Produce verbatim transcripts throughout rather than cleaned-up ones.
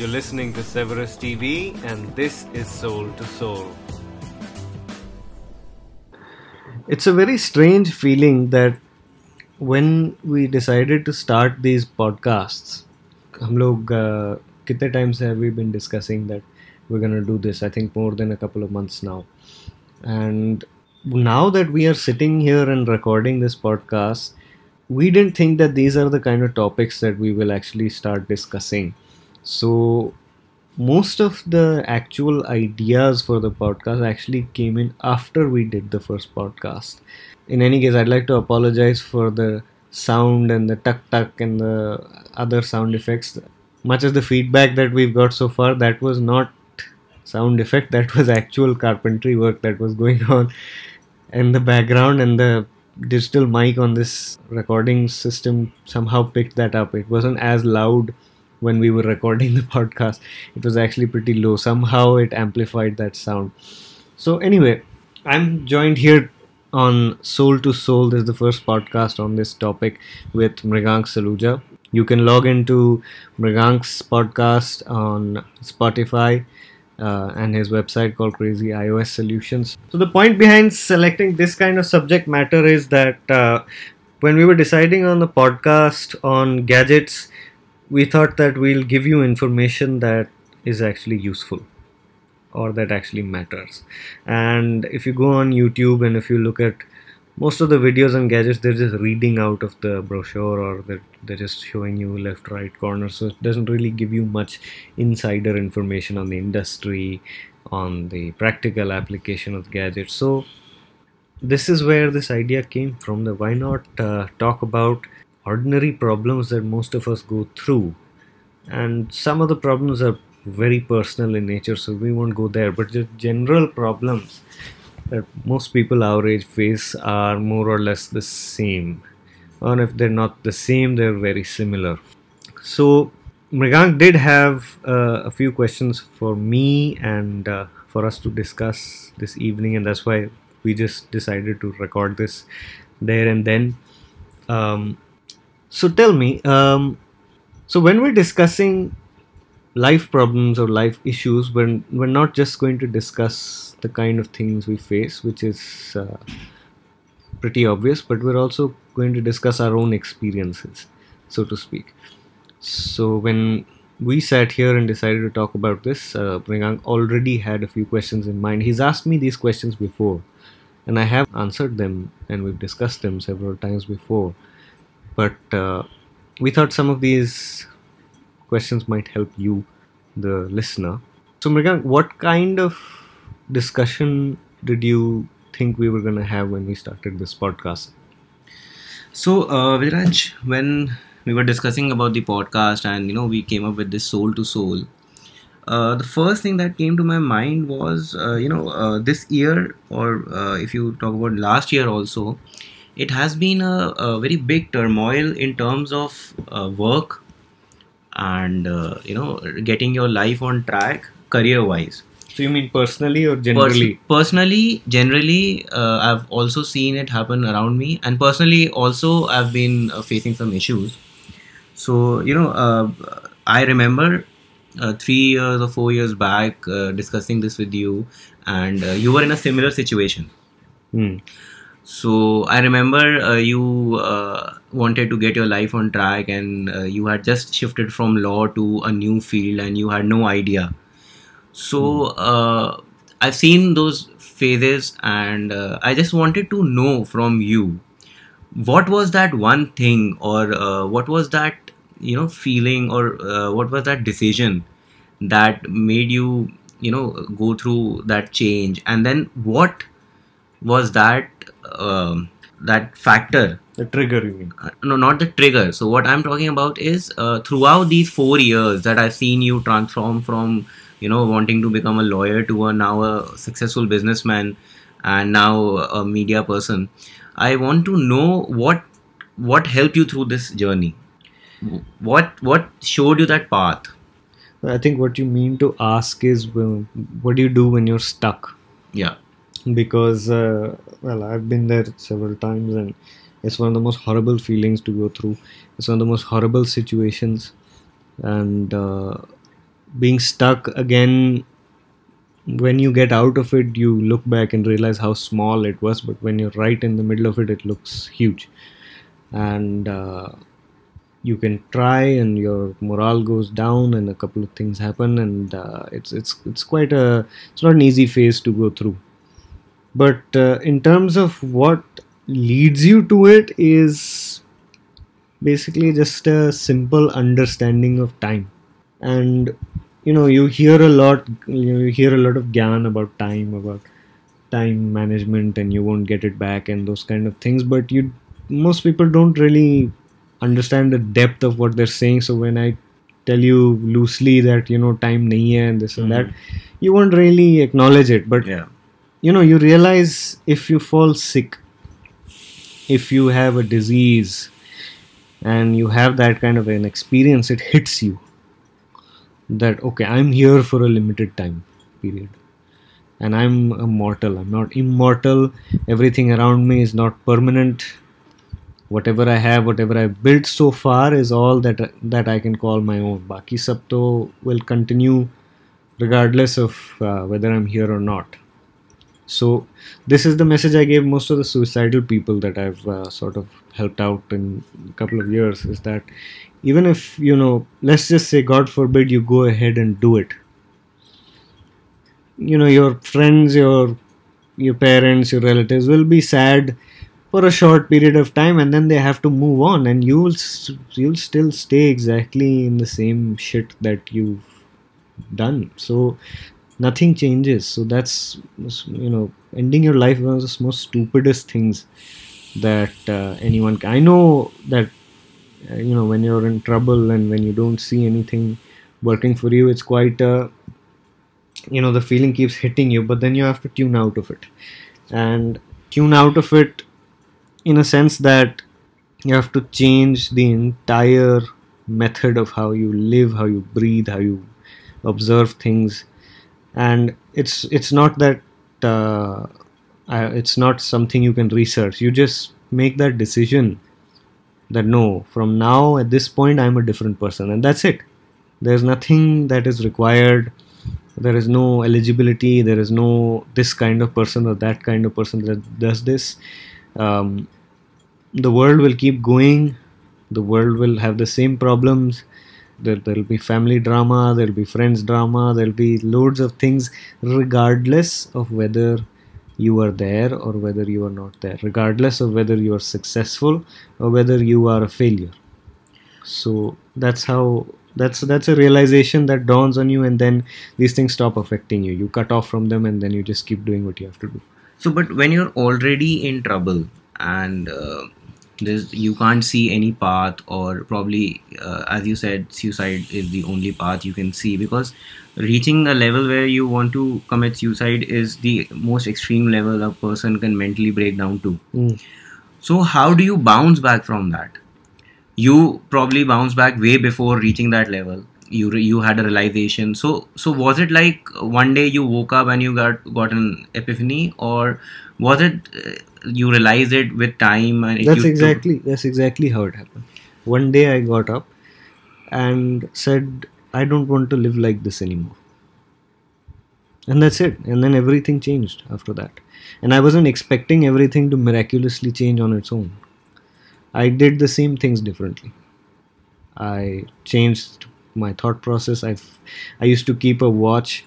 You're listening to Severus T V and this is Soul to Soul. It's a very strange feeling that when we decided to start these podcasts, hum log uh, kitne times have we been discussing that we're going to do this? I think more than a couple of months now. And now that we are sitting here and recording this podcast, we didn't think that these are the kind of topics that we will actually start discussing. So most of the actual ideas for the podcast actually came in after we did the first podcast. In any case, I'd like to apologize for the sound and the tuck tuck and the other sound effects. Much as the feedback that we've got so far, that was not sound effect, that was actual carpentry work that was going on in the background, and the digital mic on this recording system somehow picked that up. It wasn't as loud when we were recording the podcast. It was actually pretty low. Somehow it amplified that sound. So anyway, I'm joined here on Soul to Soul. This is the first podcast on this topic with Mrigankh Saluja. You can log into Mrigankh's podcast on Spotify Uh, and his website called Crazy iOS Solutions. So the point behind selecting this kind of subject matter is that uh, when we were deciding on the podcast on gadgets, we thought that we'll give you information that is actually useful or that actually matters. And if you go on YouTube and if you look at most of the videos on gadgets, they're just reading out of the brochure, or they're, they're just showing you left, right, corner. So it doesn't really give you much insider information on the industry, on the practical application of gadgets. So this is where this idea came from. The why not uh, talk about ordinary problems that most of us go through. And some of the problems are very personal in nature, so we won't go there. But just general problems that most people our age face are more or less the same, and if they're not the same, they're very similar. So Mrigankh did have uh, a few questions for me and uh, for us to discuss this evening, and that's why we just decided to record this there and then. Um, so tell me, um, so when we're discussing life problems or life issues, when we're not just going to discuss the kind of things we face, which is uh, pretty obvious, but we're also going to discuss our own experiences, so to speak. So when we sat here and decided to talk about this, uh, Mrigankh already had a few questions in mind. He's asked me these questions before and I have answered them and we've discussed them several times before, but uh, we thought some of these questions might help you, the listener. So Mrigankh, what kind of discussion did you think we were going to have when we started this podcast? So uh, Vijayraj, when we were discussing about the podcast and you know we came up with this Soul to Soul, uh, the first thing that came to my mind was uh, you know uh, this year, or uh, if you talk about last year also, it has been a, a very big turmoil in terms of uh, work and uh, you know getting your life on track career wise. So you mean personally or generally? Pers personally, generally, uh, I've also seen it happen around me, and personally also I've been uh, facing some issues. So you know uh, I remember uh, three years or four years back uh, discussing this with you, and uh, you were in a similar situation. Hmm. So I remember uh, you uh, wanted to get your life on track, and uh, you had just shifted from law to a new field and you had no idea. So uh, I've seen those phases, and uh, I just wanted to know from you, what was that one thing, or uh, what was that you know feeling, or uh, what was that decision that made you you know go through that change, and then what was that Uh, that factor, the trigger, you mean? Uh, no, not the trigger. So what I'm talking about is uh, throughout these four years that I've seen you transform from you know wanting to become a lawyer to a now a successful businessman and now a media person, I want to know what what helped you through this journey, what what showed you that path. I think what you mean to ask is, well, what do you do when you're stuck? Yeah. Because, uh, well, I've been there several times, and it's one of the most horrible feelings to go through. It's one of the most horrible situations, and uh, being stuck again, when you get out of it, you look back and realize how small it was, but when you're right in the middle of it, it looks huge. And uh, you can try and your morale goes down and a couple of things happen, and uh, it's it's it's quite a it's not an easy phase to go through. But uh, in terms of what leads you to it is basically just a simple understanding of time. And you know, you hear a lot you, know, you hear a lot of gyan about time, about time management, and you won't get it back and those kind of things, but you most people don't really understand the depth of what they're saying. So when I tell you loosely that, you know, time nahi hai and this mm-hmm. and that, you won't really acknowledge it. But yeah, you know, you realize if you fall sick, if you have a disease and you have that kind of an experience, it hits you that okay, I'm here for a limited time period and I'm a mortal, I'm not immortal, everything around me is not permanent. Whatever I have, whatever I've built so far is all that that I can call my own. Baki sab to will continue regardless of uh, whether I'm here or not. So this is the message I gave most of the suicidal people that I've uh, sort of helped out in a couple of years, is that even if, you know, let's just say God forbid you go ahead and do it, you know, your friends, your your parents, your relatives will be sad for a short period of time, and then they have to move on, and you'll you'll still stay exactly in the same shit that you've done. So nothing changes. So that's, you know, ending your life one of the most stupidest things that uh, anyone can. I know that uh, you know, when you're in trouble and when you don't see anything working for you, it's quite uh, you know, the feeling keeps hitting you, but then you have to tune out of it, and tune out of it in a sense that you have to change the entire method of how you live, how you breathe, how you observe things. And it's it's not that uh, uh, it's not something you can research. You just make that decision that no, from now at this point I'm a different person, and that's it. There's nothing that is required. There is no eligibility. There is no this kind of person or that kind of person that does this. Um, the world will keep going, the world will have the same problems, there will be family drama, there will be friends drama, there will be loads of things regardless of whether you are there or whether you are not there, regardless of whether you are successful or whether you are a failure. So that's how, that's, that's a realization that dawns on you, and then these things stop affecting you. You cut off from them, and then you just keep doing what you have to do. So, but when you're already in trouble and uh, there's, you can't see any path, or probably, uh, as you said, suicide is the only path you can see, because reaching a level where you want to commit suicide is the most extreme level a person can mentally break down to. Mm. So, how do you bounce back from that? You probably bounce back way before reaching that level. You you had a realization. So so was it like one day you woke up and you got got an epiphany, or was it uh, you realized it with time? And that's exactly that's exactly how it happened. One day I got up and said, I don't want to live like this anymore, and that's it. And then everything changed after that. And I wasn't expecting everything to miraculously change on its own. I did the same things differently. I changed my thought process. I I used to keep a watch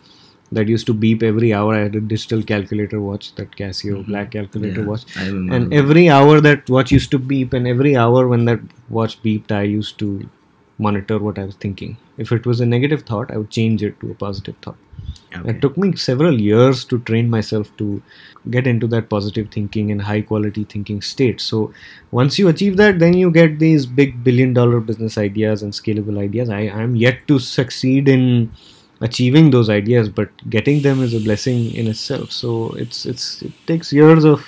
that used to beep every hour. I had a digital calculator watch, that Casio mm-hmm. black calculator yeah, watch, and every that. hour that watch used to beep, and every hour when that watch beeped, I used to monitor what I was thinking. If it was a negative thought, I would change it to a positive thought. Okay. It took me several years to train myself to get into that positive thinking and high quality thinking state. So once you achieve that, then you get these big billion dollar business ideas and scalable ideas. I am yet to succeed in achieving those ideas, but getting them is a blessing in itself. So it's it's it takes years of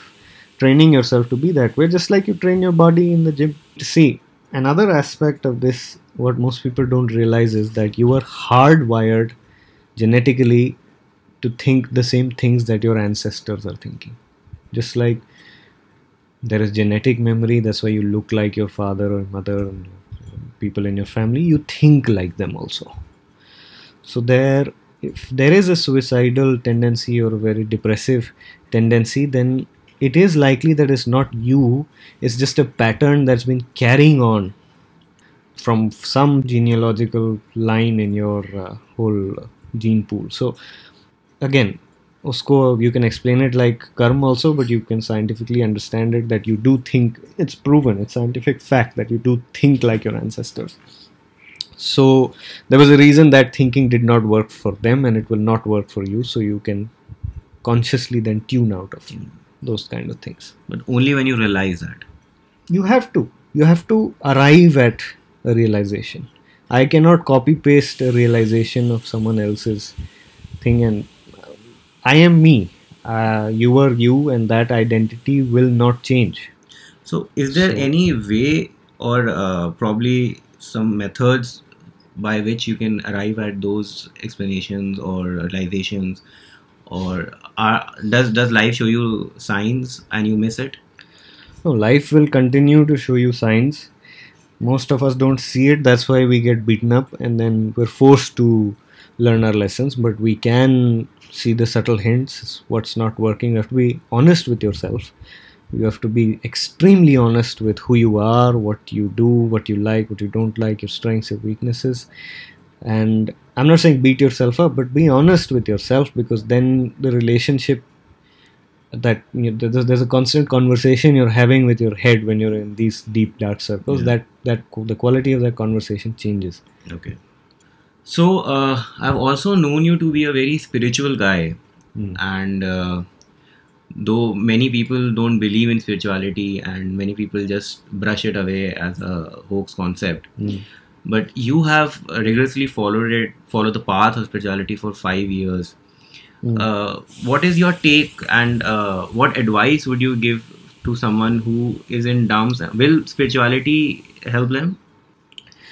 training yourself to be that way, just like you train your body in the gym. See, another aspect of this, what most people don't realize, is that you are hardwired genetically to think the same things that your ancestors are thinking. Just like there is genetic memory, that's why you look like your father or mother and people in your family, you think like them also. So there, if there is a suicidal tendency or a very depressive tendency, then it is likely that it's not you, it's just a pattern that's been carrying on from some genealogical line in your uh, whole gene pool. So again, usko, you can explain it like karma also, but you can scientifically understand it, that you do think, it's proven, it's scientific fact that you do think like your ancestors. So there was a reason that thinking did not work for them and it will not work for you. So you can consciously then tune out of those kind of things. But only when you realize that. You have to. You have to arrive at a realization. I cannot copy paste a realization of someone else's thing, and I am me. Uh, you are you, and that identity will not change. So is there so, any way or uh, probably some methods by which you can arrive at those explanations or realizations, or are, does, does life show you signs and you miss it? No, life will continue to show you signs. Most of us don't see it. That's why we get beaten up and then we're forced to learn our lessons, but we can see the subtle hints, what's not working. You have to be honest with yourself. You have to be extremely honest with who you are, what you do, what you like, what you don't like, your strengths, your weaknesses. And I'm not saying beat yourself up, but be honest with yourself, because then the relationship that, you know, there's, there's a constant conversation you're having with your head when you're in these deep dark circles, yeah. that, that the quality of that conversation changes. Okay. So, uh, I've also known you to be a very spiritual guy, mm. and uh, though many people don't believe in spirituality and many people just brush it away as a hoax concept, mm. but you have rigorously followed it, followed the path of spirituality for five years. Mm. Uh, what is your take, and uh, what advice would you give to someone who is in dumps? Will spirituality help them?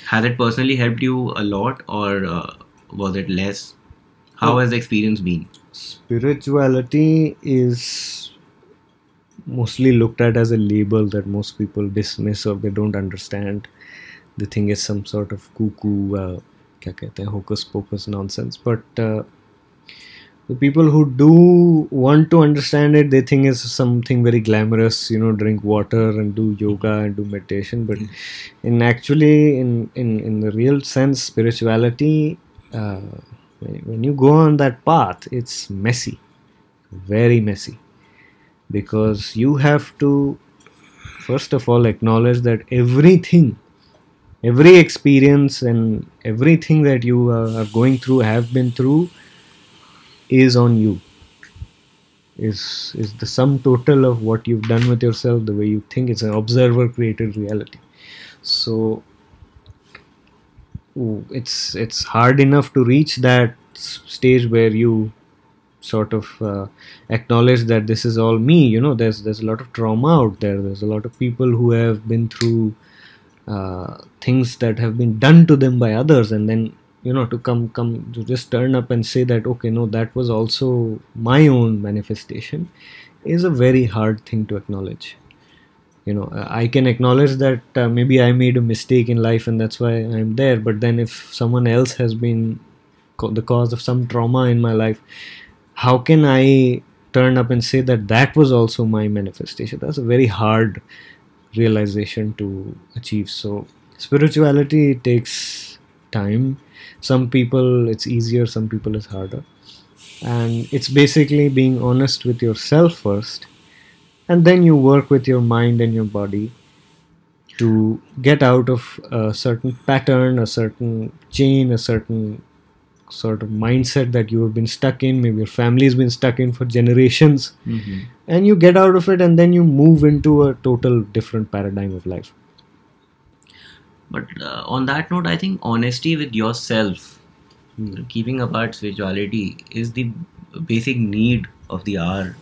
Has it personally helped you a lot, or uh, was it less? How has the experience been? Spirituality is mostly looked at as a label that most people dismiss or they don't understand. They think it's some sort of cuckoo, uh, kya kehte hai, hocus pocus nonsense. But uh, the people who do want to understand it, they think it's something very glamorous, you know, drink water and do yoga and do meditation. But in actually, in, in, in the real sense, spirituality, uh, when you go on that path, it's messy, very messy, because you have to, first of all, acknowledge that everything, every experience and everything that you are going through, have been through, is on you, is is the sum total of what you've done with yourself, the way you think. It's an observer created reality. So it's it's hard enough to reach that stage where you sort of uh, acknowledge that this is all me. You know, there's there's a lot of trauma out there, there's a lot of people who have been through uh, things that have been done to them by others, and then, you know, to come, come, to just turn up and say that, okay, no, that was also my own manifestation, is a very hard thing to acknowledge. You know, I can acknowledge that uh, maybe I made a mistake in life and that's why I'm there. But then if someone else has been the cause of some trauma in my life, how can I turn up and say that that was also my manifestation? That's a very hard realization to achieve. So spirituality takes time. Some people it's easier, some people it's harder, and it's basically being honest with yourself first, and then you work with your mind and your body to get out of a certain pattern, a certain chain, a certain sort of mindset that you have been stuck in, maybe your family has been stuck in for generations, mm-hmm. and you get out of it, and then you move into a total different paradigm of life. But uh, on that note, I think honesty with yourself, mm. keeping apart spirituality, is the basic need of the hour.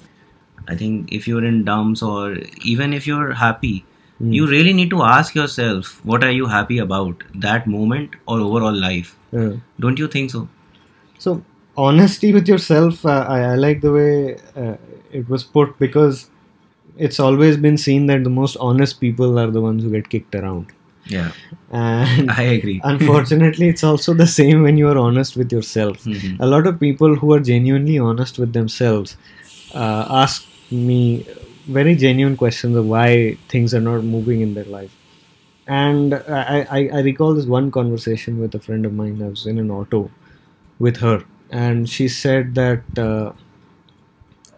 I think if you're in dumps or even if you're happy, mm. you really need to ask yourself, what are you happy about, that moment or overall life? Yeah. Don't you think so? So honesty with yourself, uh, I, I like the way uh, it was put, because it's always been seen that the most honest people are the ones who get kicked around. Yeah, and I agree. Unfortunately, it's also the same when you are honest with yourself. Mm-hmm. A lot of people who are genuinely honest with themselves uh, ask me very genuine questions of why things are not moving in their life. And I, I, I recall this one conversation with a friend of mine. I was in an auto with her, and she said that uh,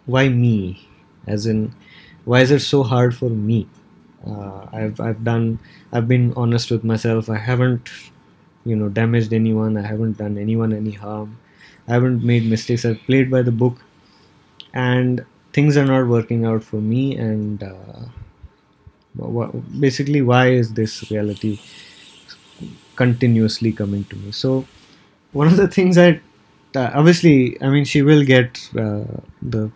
why me, as in why is it so hard for me? Uh, I've, I've done, I've been honest with myself. I haven't, you know, damaged anyone. I haven't done anyone any harm. I haven't made mistakes. I've played by the book, and things are not working out for me. And uh, basically, why is this reality continuously coming to me? So one of the things that uh, obviously, I mean, she will get uh, the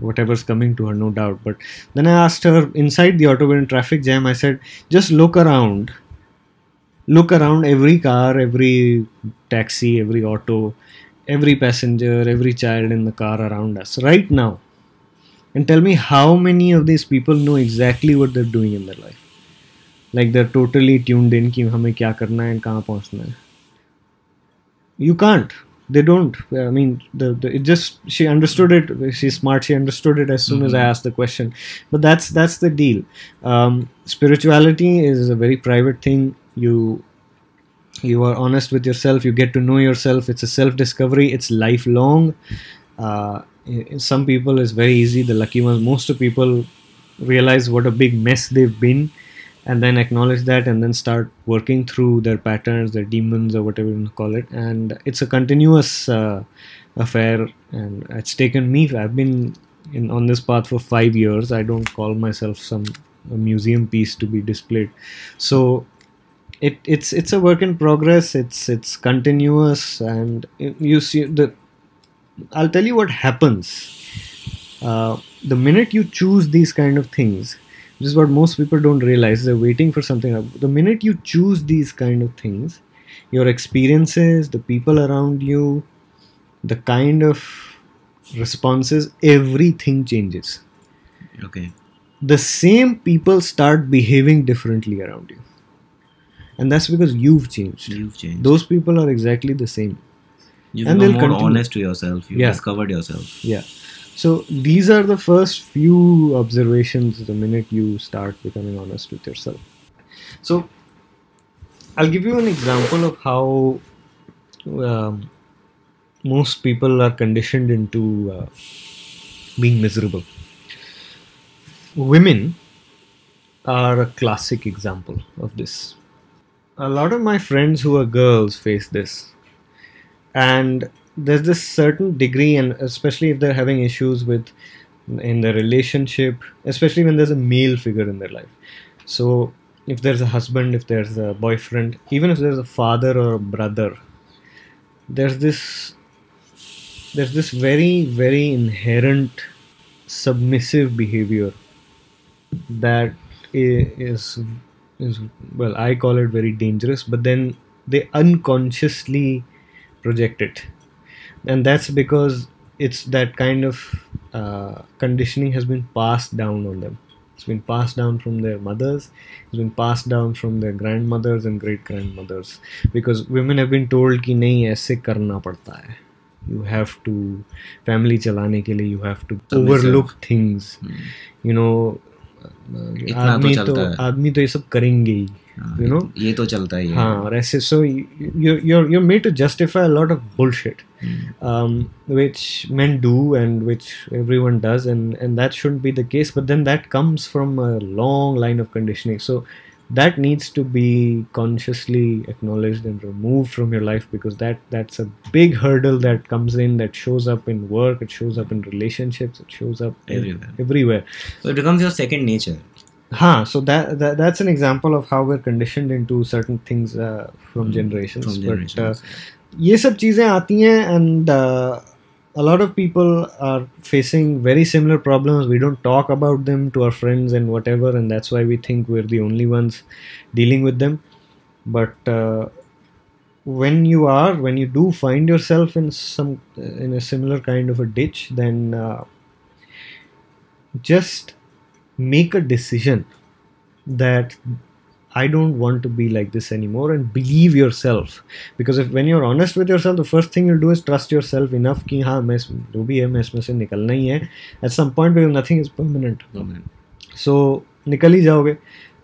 whatever's coming to her, no doubt. But then I asked her inside the auto in traffic jam. I said, just look around, look around every car, every taxi, every auto, every passenger, every child in the car around us right now, and tell me how many of these people know exactly what they're doing in their life. Like they're totally tuned in ki hume kya karna hai and kahan pahunchna hai. You can't. They don't. I mean, the, the it just she understood it. She's smart. She understood it as soon mm-hmm. as I asked the question. But that's that's the deal. Um, spirituality is a very private thing. You you are honest with yourself. You get to know yourself. It's a self-discovery. It's lifelong. Uh, some people it's very easy. The lucky ones. Most of people realize what a big mess they've been, and then acknowledge that, and then start working through their patterns, their demons, or whatever you call it. And it's a continuous uh, affair, and it's taken me, I've been in, on this path for five years. I don't call myself some a museum piece to be displayed. So it, it's it's a work in progress, it's it's continuous, and you see, the, I'll tell you what happens. Uh, the minute you choose these kind of things, this is what most people don't realize. They're waiting for something. The minute you choose these kind of things, your experiences, the people around you, the kind of responses, everything changes. Okay. The same people start behaving differently around you. And that's because you've changed. You've changed. Those people are exactly the same. You've become more continue. honest to yourself. You've yeah. discovered yourself. Yeah. So these are the first few observations the minute you start becoming honest with yourself. So I'll give you an example of how um, most people are conditioned into uh, being miserable. Women are a classic example of this. A lot of my friends who are girls face this, and there's this certain degree, and especially if they're having issues with in their relationship, especially when there's a male figure in their life. So if there's a husband, if there's a boyfriend, even if there's a father or a brother, there's this there's this very, very inherent submissive behavior that is, is well, I call it very dangerous, but then they unconsciously project it. And that's because it's that kind of uh, conditioning has been passed down on them. It's been passed down from their mothers. It's been passed down from their grandmothers and great-grandmothers. Because women have been told ki nahi aise karna padta hai. You have to, family chalane ke liye, you have to overlook things. Hmm. You know, aadmi to, aadmi to ye sab karenge hi. You know, ये तो चलता ही है. हाँ, ऐसे, so you're you're you're made to justify a lot of bullshit, um, which men do and which everyone does, and and that shouldn't be the case. But then that comes from a long line of conditioning, so that needs to be consciously acknowledged and removed from your life, because that that's a big hurdle that comes in, that shows up in work, it shows up in relationships, it shows up everywhere. Everywhere. So it becomes your second nature. Huh, so that, that that's an example of how we're conditioned into certain things uh, from mm, generations. From generations. But these uh, yeah. things and uh, a lot of people are facing very similar problems. We don't talk about them to our friends and whatever, and that's why we think we're the only ones dealing with them. But uh, when you are, when you do find yourself in some in a similar kind of a ditch, then uh, just make a decision that I don't want to be like this anymore, and believe yourself. Because if when you're honest with yourself, the first thing you'll do is trust yourself enough कि हाँ मैं जो भी है मैं इसमें से निकलना ही है. At some point because nothing is permanent. So निकल ही जाओगे.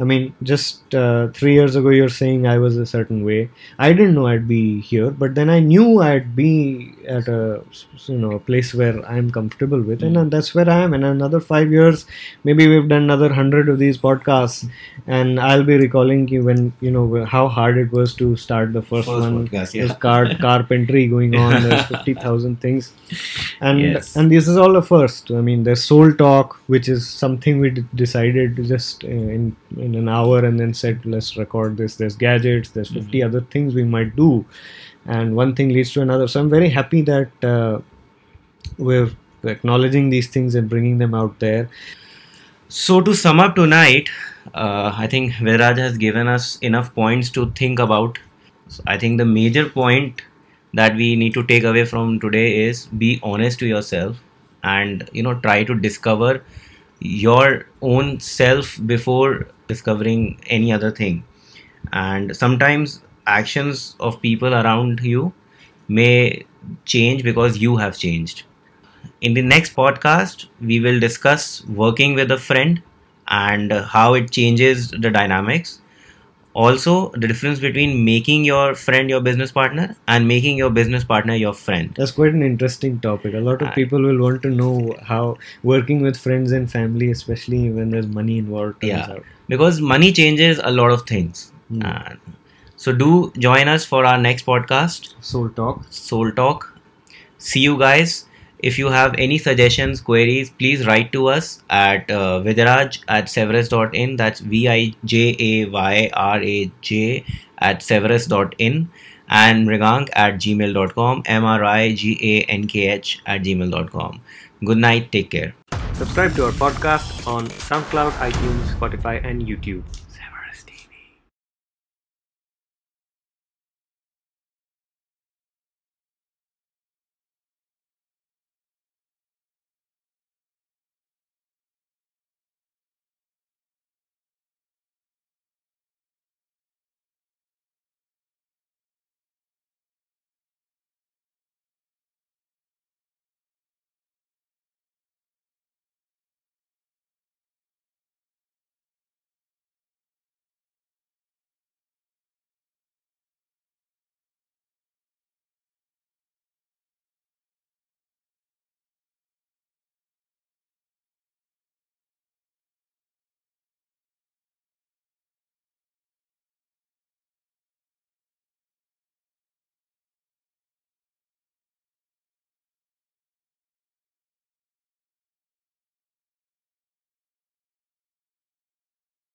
I mean, just uh, three years ago you're saying I was a certain way. I didn't know I'd be here, but then I knew I'd be at a you know a place where I'm comfortable with, mm. and, and that's where I am. And another five years, maybe we've done another hundred of these podcasts, mm. and I'll be recalling you when you know how hard it was to start the first, first one. Podcast, yeah. There's car carpentry going on. There's fifty thousand things, and yes. and this is all a first. I mean, there's Soul Talk, which is something we d decided to just uh, in. in an hour and then said let's record this. There's gadgets, there's fifty mm-hmm. other things we might do, and one thing leads to another. So I'm very happy that uh, we're acknowledging these things and bringing them out there. So to sum up tonight, uh, I think Vijayraj has given us enough points to think about. So I think the major point that we need to take away from today is be honest to yourself, and you know try to discover your own self before discovering any other thing. And sometimes actions of people around you may change because you have changed. In the next podcast, we will discuss working with a friend and how it changes the dynamics. Also, the difference between making your friend your business partner and making your business partner your friend. That's quite an interesting topic. A lot of uh, people will want to know how working with friends and family, especially when there's money involved, turns out. Because money changes a lot of things. Hmm. Uh, so do join us for our next podcast. Soul Talk. Soul Talk. See you guys. If you have any suggestions, queries, please write to us at uh, Vijayraj at Severus dot in. That's V I J A Y R A J at Severus dot in, and Mrigankh at gmail dot com, M R I G A N K H at gmail dot com. Good night. Take care. Subscribe to our podcast on SoundCloud, iTunes, Spotify, and YouTube.